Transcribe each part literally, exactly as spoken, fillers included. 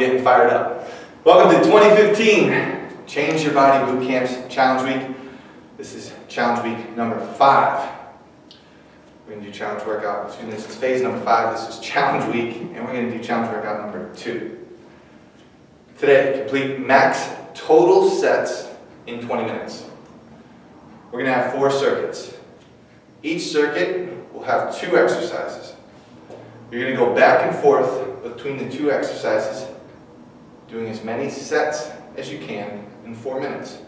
I'm getting fired up. Welcome to twenty fifteen Change Your Body Boot Camps Challenge Week. This is challenge week number five. We're going to do challenge workout. Excuse me, this is phase number five. This is challenge week, and we're going to do challenge workout number two. Today, complete max total sets in twenty minutes. We're going to have four circuits. Each circuit will have two exercises. You're going to go back and forth between the two exercises, doing as many sets as you can in four minutes.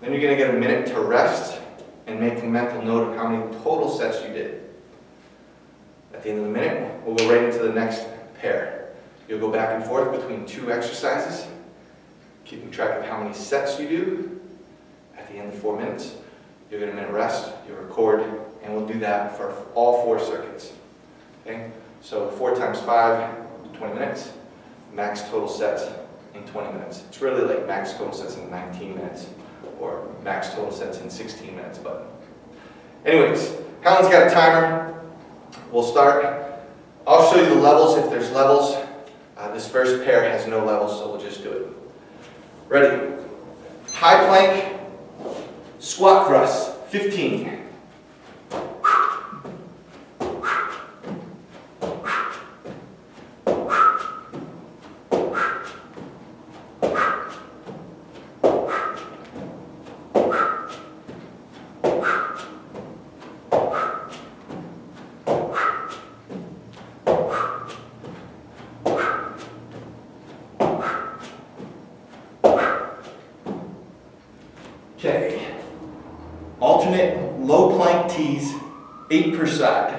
Then you're going to get a minute to rest and make a mental note of how many total sets you did. At the end of the minute, we'll go right into the next pair. You'll go back and forth between two exercises, keeping track of how many sets you do. At the end of four minutes, you'll get a minute rest, you'll record, and we'll do that for all four circuits. Okay? So four times five, twenty minutes, max total sets in twenty minutes. It's really like max total sets in nineteen minutes. Or max total sets in sixteen minutes, but anyways, Helen's got a timer. We'll start. I'll show you the levels if there's levels. Uh, this first pair has no levels, so we'll just do it. Ready? High plank, squat thrust, fifteen. Okay, alternate low plank tees, eight per side.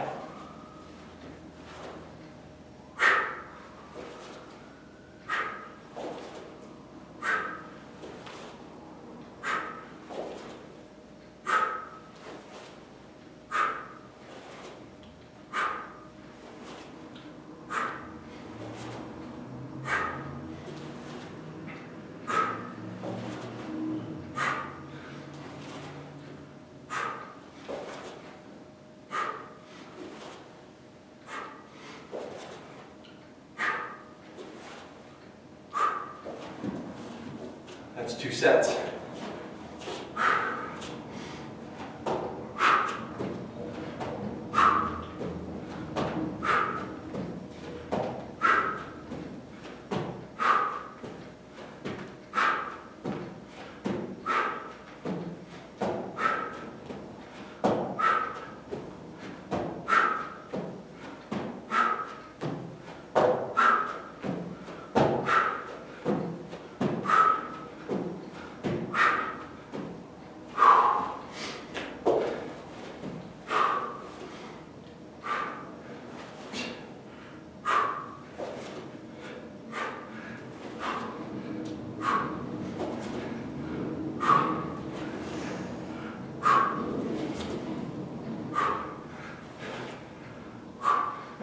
That's two sets.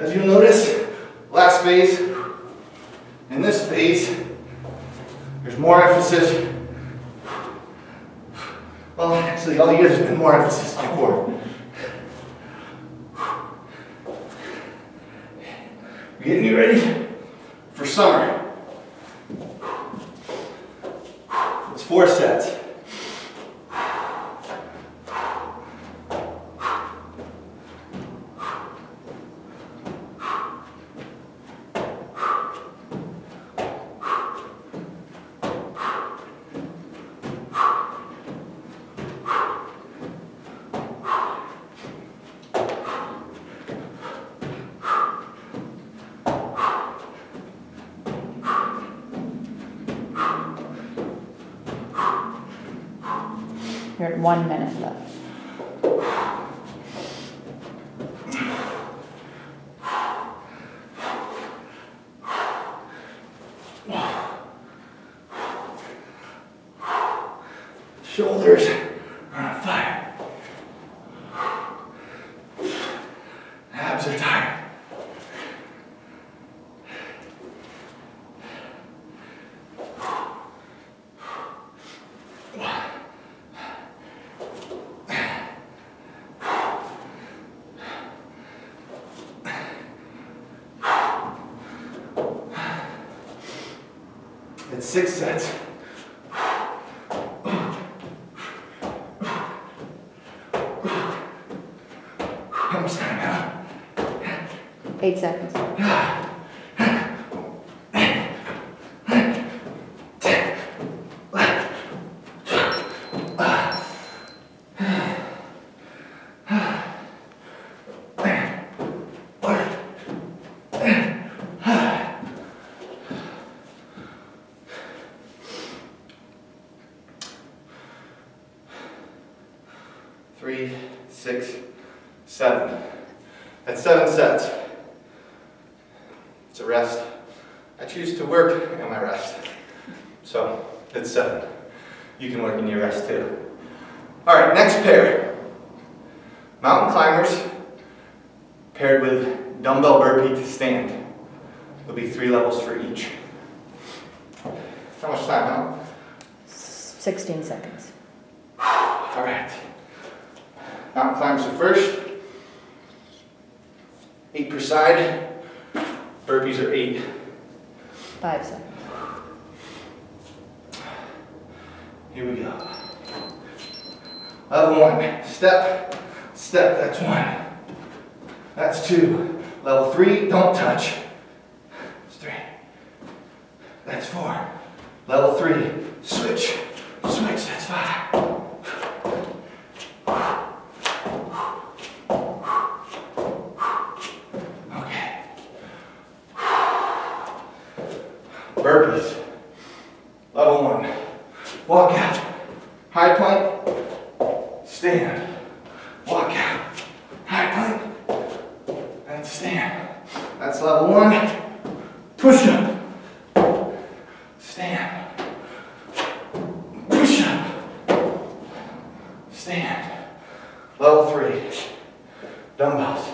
As you'll notice, last phase and this phase, there's more emphasis. Well, actually, all year there's been more emphasis before. We're getting you ready for summer. It's four sets. You're at one minute left. Shoulders are on fire. Abs are tired. six sets. How much time now? Eight seconds. Three, six, seven. That's seven sets. It's a rest. I choose to work in my rest. So that's seven. You can work in your rest too. All right, next pair. Mountain climbers paired with dumbbell burpee to stand. There'll be three levels for each. How much time now? sixteen seconds. All right. Mountain climbers are first, eight per side, burpees are eight. Five seconds. Here we go. Level one, step, step, that's one. That's two. Level three, don't touch. That's three. That's four. Level three, switch, switch, that's five. Burpees. Level one. Walk out. High plank. Stand. Walk out. High plank. And stand. That's level one. Push up. Stand. Push up. Stand. Level three. Dumbbells.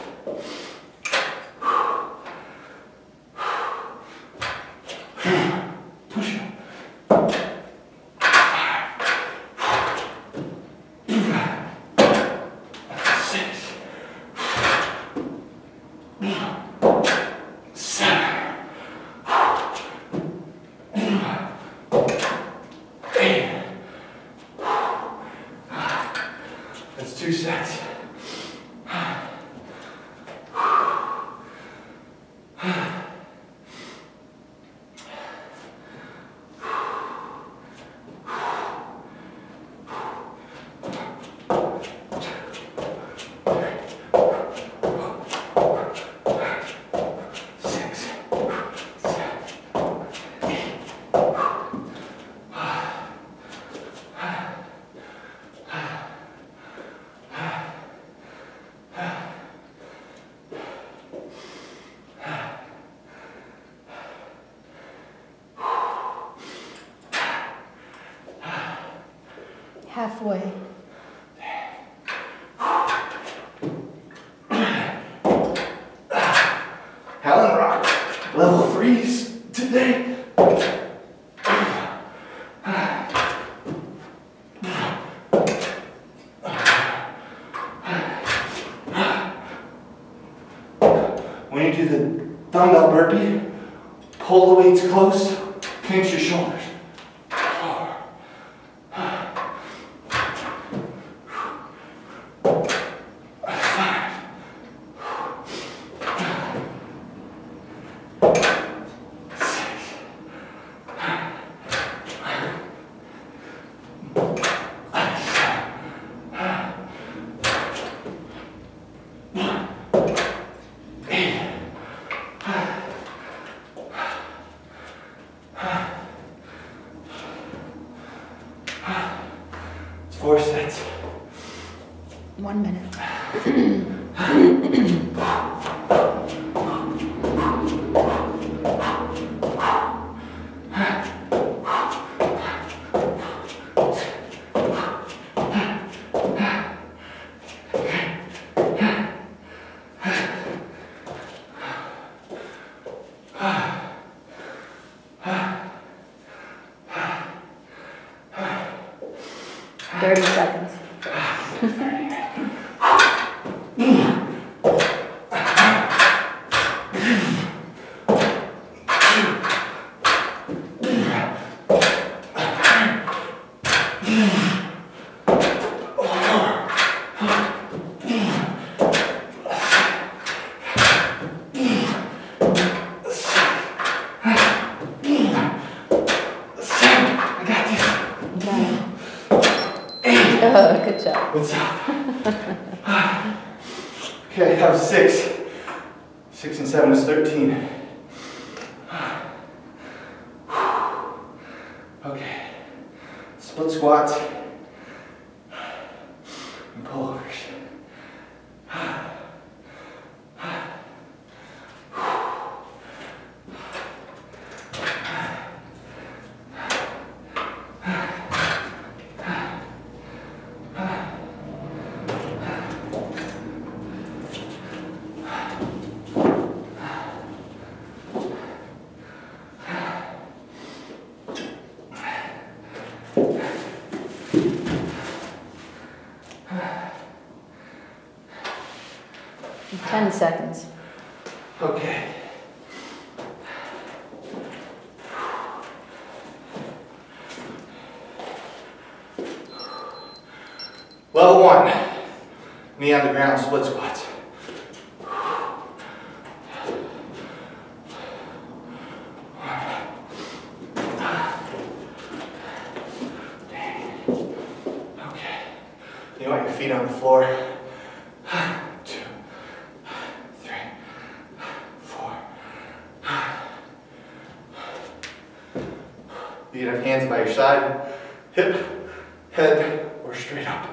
That's two sets. Halfway. Helen Rock, level threes today. When you do the dumbbell burpee, pull the weights close, pinch your shoulders. Four sets. One minute. thirty seconds. What's up? Okay, that was six. Six and seven is thirteen. Okay, split squats and pullovers. Ten seconds. Okay. Level one, knee on the ground, split squats. Okay. You want your feet on the floor. You can have hands by your side, hip, head, or straight up.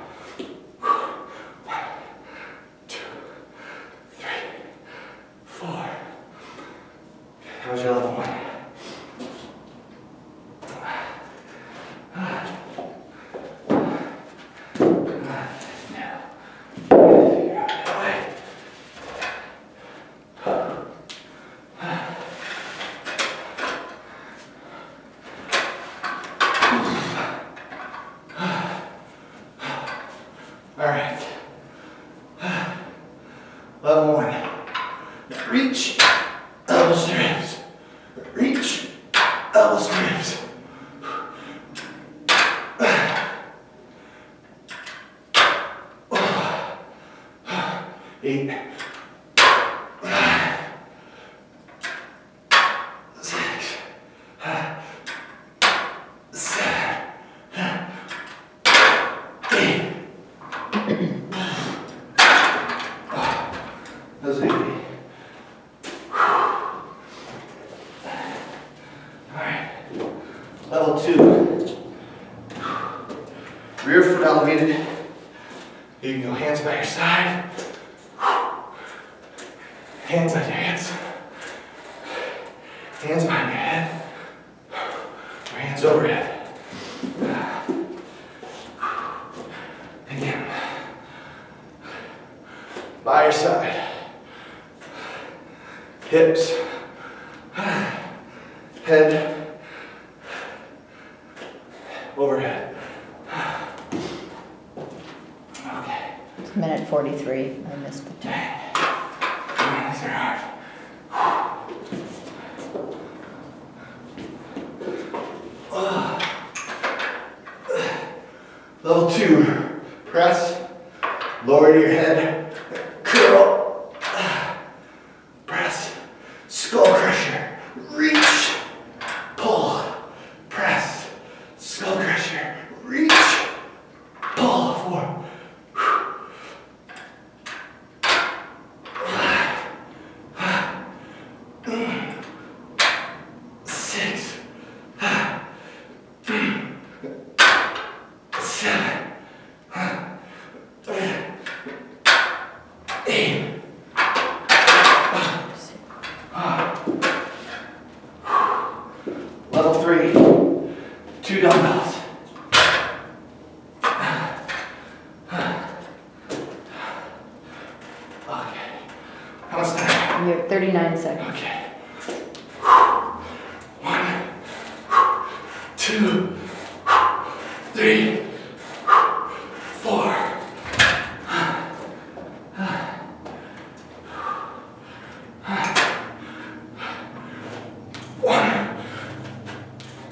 One, two, three, four. That was your level one. Alright, level one, reach, elbows to ribs, reach, elbows to ribs. Eight, six, seven, eight. Alright, level two, rear foot elevated, you can go hands by your side, hands on your hips, hands behind your head, or hands overhead. Again, by your side, hips, head, overhead. Okay. It's minute forty-three. I missed the time. These are hard. Level two, press, lower your head, curl, press, skull crusher, reach, pull, press, skull crusher, reach, pull, four, five, six, seven, eight. Level three, two dumbbells. Okay, how much time? You have thirty-nine seconds. Okay. One, two, three, four.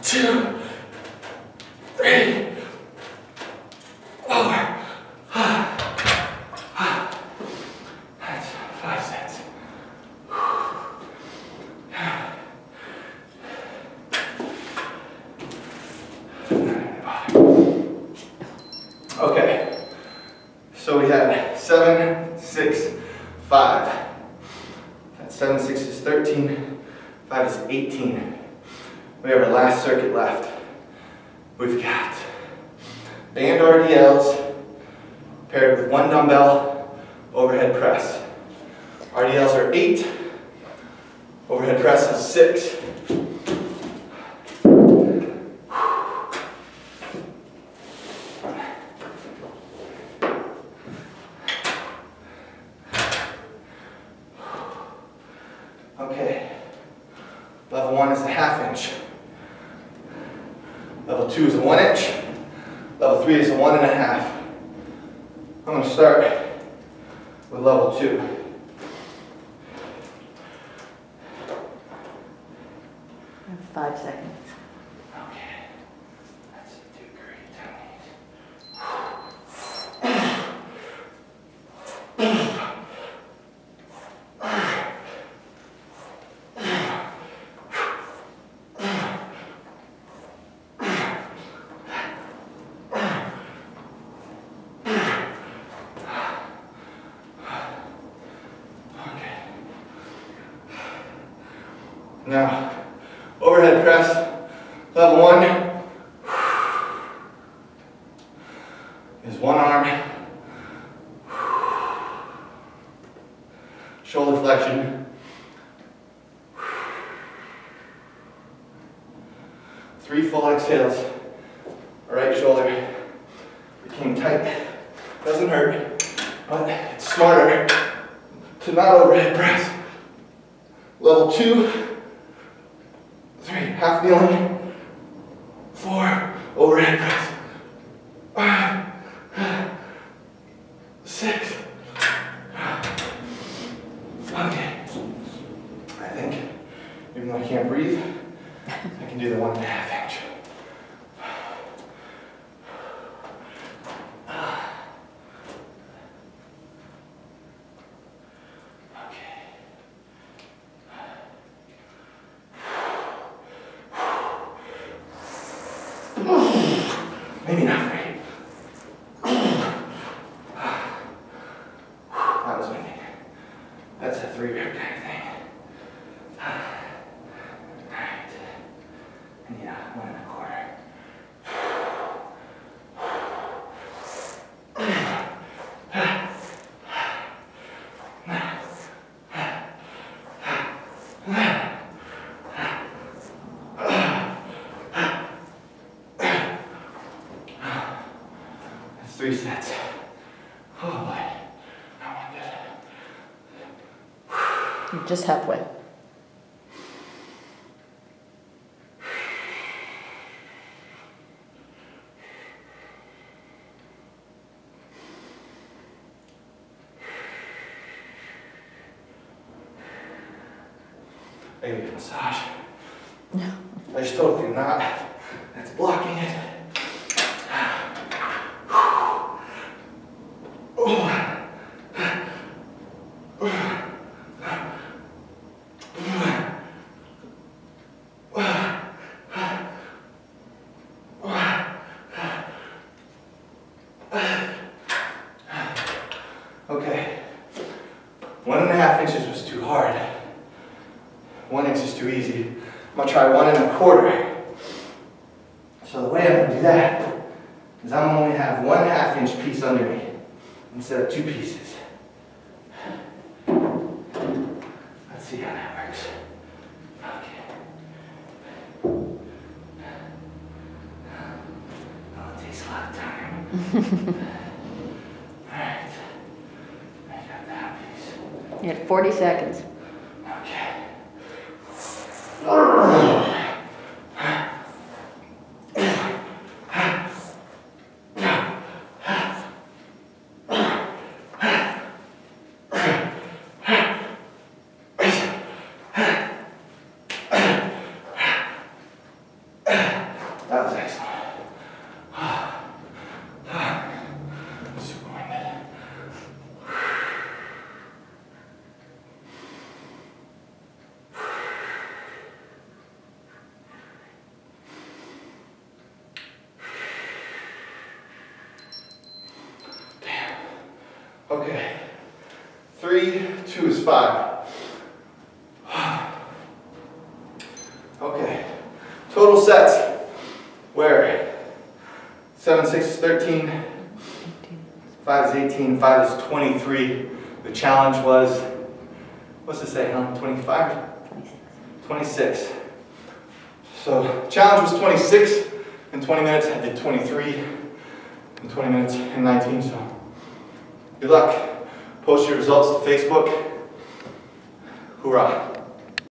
Two, three, four. That's five sets. So we had seven, six, five. That seven, six is thirteen, five is eighteen. We have our last circuit left. We've got band R D Ls paired with one dumbbell overhead press. R D Ls are eight, overhead press is six. Okay, level one is a half inch. Level two is a one inch. Level three is a one and a half. I'm going to start with level two. Five seconds. Okay. That's do great. Okay. Now. Overhead press, level one, is one arm, shoulder flexion, three full exhales, right shoulder became tight, doesn't hurt, but it's smarter to not overhead press. Level two, three, half kneeling, four, overhead press, five, six. Okay, I think, even though I can't breathe, I can do the one and a half inch. Maybe not right. That was my thing. That's a three-rep kind of thing. Alright. And yeah, one and a quarter. Three sets. Oh boy. I want that. You're just halfway. I gotta get a massage. No. I just totally do not. That's blocking it. Okay, one and a half inches was too hard. One inch is too easy. I'm gonna try one and a quarter. So the way I'm gonna do that is I'm gonna only have one half inch piece under me instead of two pieces. Let's see how that works. Okay. Well, it takes a lot of time. Alright. I got that piece. You had forty seconds. Okay. That was excellent. I'm super winded. Okay. Three, two is five. Okay. Total sets. Where? Seven, six is thirteen. Five is eighteen. Five is twenty-three. The challenge was, what's it say, huh? twenty-five? twenty-six. So challenge was twenty-six in twenty minutes. I did twenty-three in twenty minutes and nineteen. So good luck. Post your results to Facebook. Hoorah.